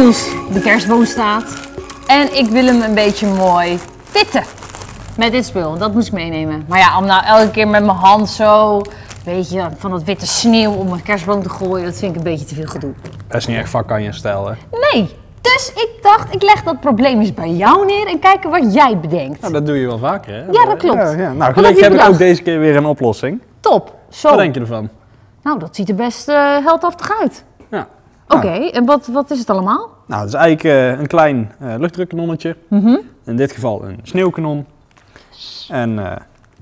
nieuws. De kerstboom staat. En ik wil hem een beetje mooi pitten. Met dit spul, dat moest ik meenemen. Maar ja, om nou elke keer met mijn hand zo, weet je, van dat witte sneeuw om mijn kerstboom te gooien, dat vind ik een beetje te veel gedoe. Dat is niet echt vakantje-stijl, hè? Nee. Dus ik dacht, ik leg dat probleem eens bij jou neer en kijken wat jij bedenkt. Nou, dat doe je wel vaker, hè? Ja, dat klopt. Ja, ja. Nou, gelukkig heb ik ook deze keer weer een oplossing. Top. Zo. Wat denk je ervan? Nou, dat ziet er best heldhaftig uit. Ja. Oké, en wat is het allemaal? Nou, het is eigenlijk een klein luchtdrukkanonnetje. In dit geval een sneeuwkanon. En nou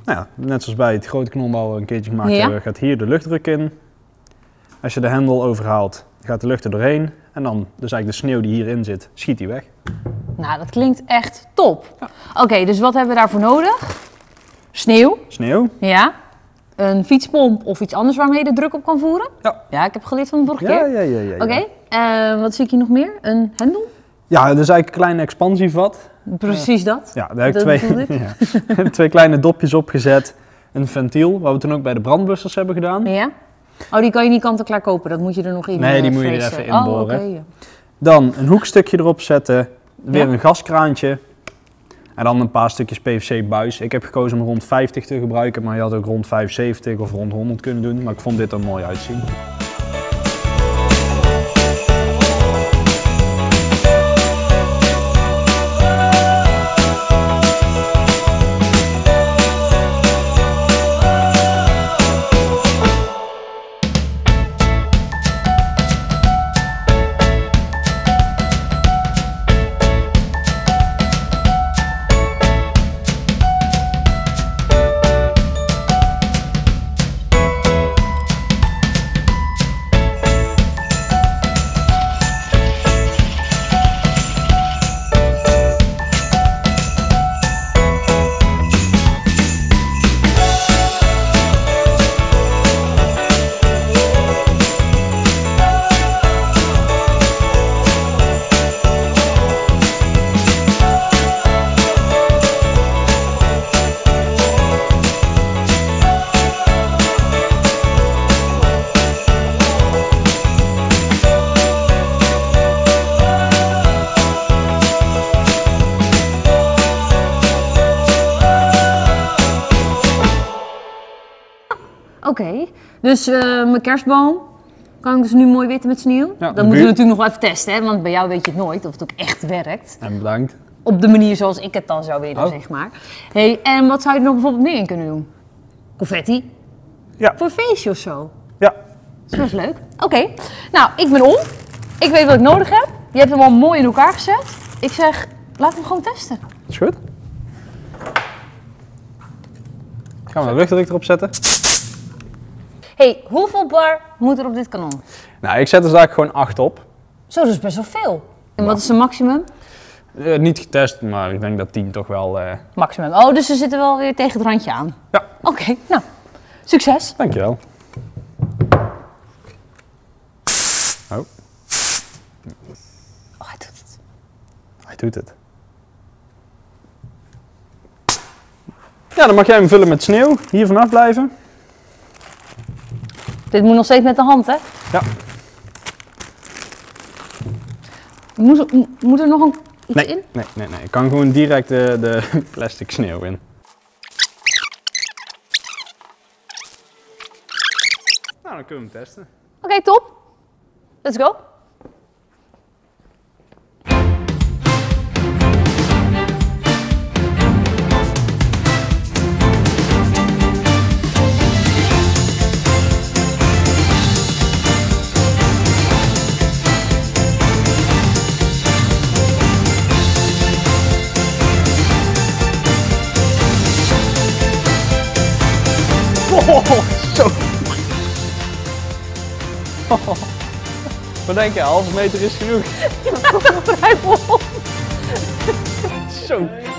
ja, net zoals bij het grote kanonbouwen een keertje gemaakt hebben, gaat hier de luchtdruk in. Als je de hendel overhaalt, gaat de lucht er doorheen. En dan, dus eigenlijk de sneeuw die hierin zit, schiet die weg. Nou, dat klinkt echt top. Ja. Oké, dus wat hebben we daarvoor nodig? Sneeuw. Sneeuw. Ja. Een fietspomp of iets anders waarmee je de druk op kan voeren. Ja. Ja, ik heb geleerd van de vorige keer. Ja. Oké, wat zie ik hier nog meer? Een hendel? Ja, dat is eigenlijk een kleine expansievat. Precies dat. Ja, daar heb ik twee kleine dopjes opgezet. Een ventiel, wat we toen ook bij de brandblussers hebben gedaan. Ja. Oh, die kan je niet kant-en-klaar kopen, dat moet je er nog in. Nee, die moet je er even inboren. Oh, okay, ja. Dan een hoekstukje erop zetten, weer een gaskraantje en dan een paar stukjes PVC-buis. Ik heb gekozen om rond 50 te gebruiken, maar je had ook rond 75 of rond 100 kunnen doen. Maar ik vond dit er mooi uitzien. Oké, dus mijn kerstboom kan ik dus nu mooi witten met sneeuw. Ja, dat moeten we natuurlijk nog wel even testen, hè? Want bij jou weet je het nooit of het ook echt werkt. En bedankt. Op de manier zoals ik het dan zou willen, zeg maar. Hey, en wat zou je er nog bijvoorbeeld meer in kunnen doen? Confetti? Ja. Voor een feestje of zo? Ja. Dat is best leuk. Oké, nou ik ben om. Ik weet wat ik nodig heb. Je hebt hem al mooi in elkaar gezet. Ik zeg, laten we hem gewoon testen. Is goed. Gaan we de luchtdruk erop zetten. Hey, hoeveel bar moet er op dit kanon? Nou, ik zet dus eigenlijk gewoon 8 op. Zo, dat is best wel veel. En wat is de maximum? Niet getest, maar ik denk dat 10 toch wel... Maximum. Oh, dus ze zitten wel weer tegen het randje aan. Ja. Oké, nou. Succes. Dankjewel. Oh. Oh, hij doet het. Hij doet het. Ja, dan mag jij hem vullen met sneeuw. Hier vanaf blijven. Dit moet nog steeds met de hand, hè? Ja. Moet er nog iets in? Nee. Ik kan gewoon direct de plastic sneeuw in. Nou, dan kunnen we hem testen. Oké, top. Let's go. Oh, zo. Oh. Wat denk je, halve meter is genoeg? Ja, dat blijft op. Zo.